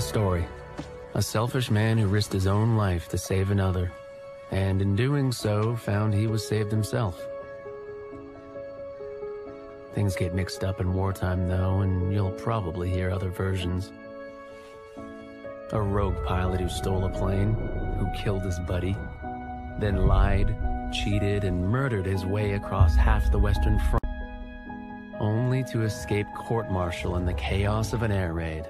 story. A selfish man who risked his own life to save another, and in doing so, found he was saved himself. Things get mixed up in wartime, though, and you'll probably hear other versions. A rogue pilot who stole a plane, who killed his buddy, then lied, cheated, and murdered his way across half the Western Front, only to escape court-martial in the chaos of an air raid.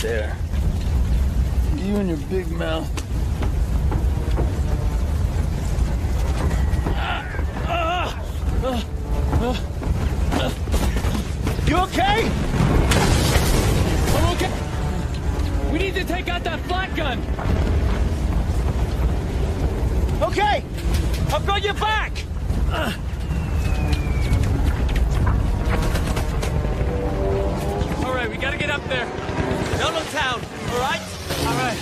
There. You and your big mouth. got your back! Alright, we gotta get up there. Don't look down, alright? Alright.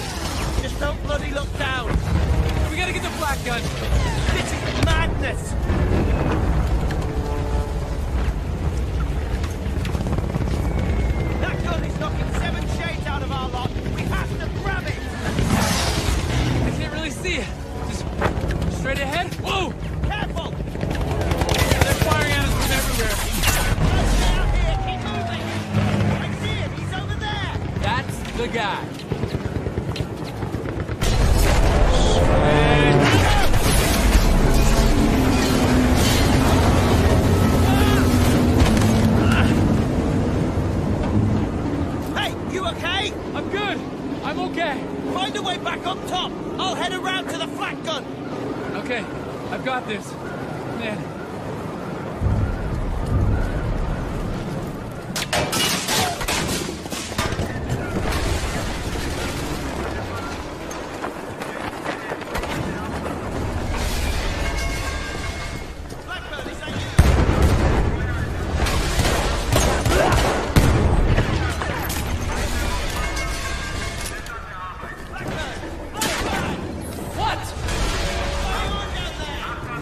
Just don't bloody look down. We gotta get the black gun. This is madness! Knocking 7 shades out of our lot. We have to grab it. I can't really see it. Just straight ahead. Whoa! Careful! They're firing at us from everywhere. Let's get out here. Keep moving. I see him. He's over there. That's the guy. Got this. Man. Blackbird, is that you? Blackbird! What?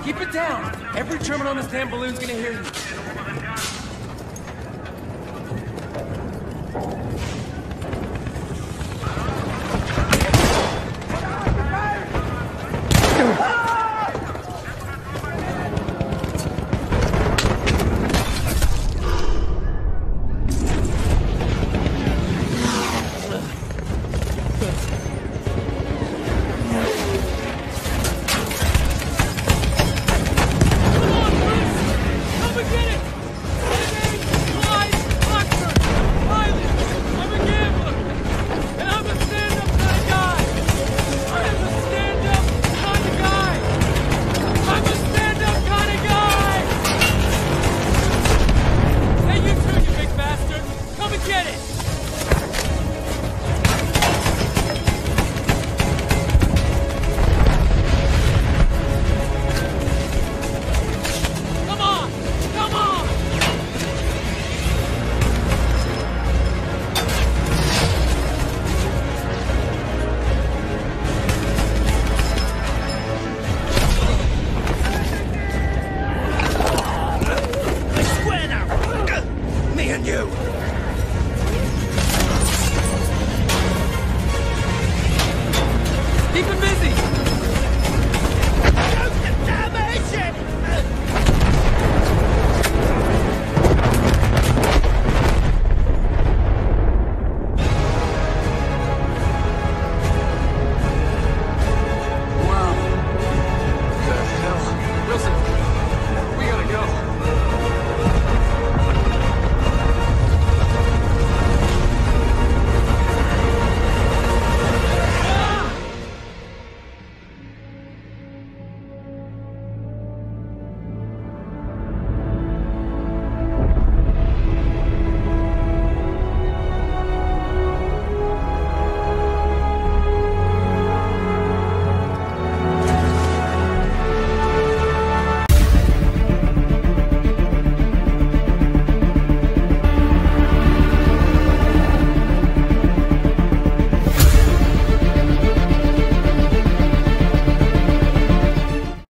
Keep it down! Every terminal in this damn balloon's gonna hear you.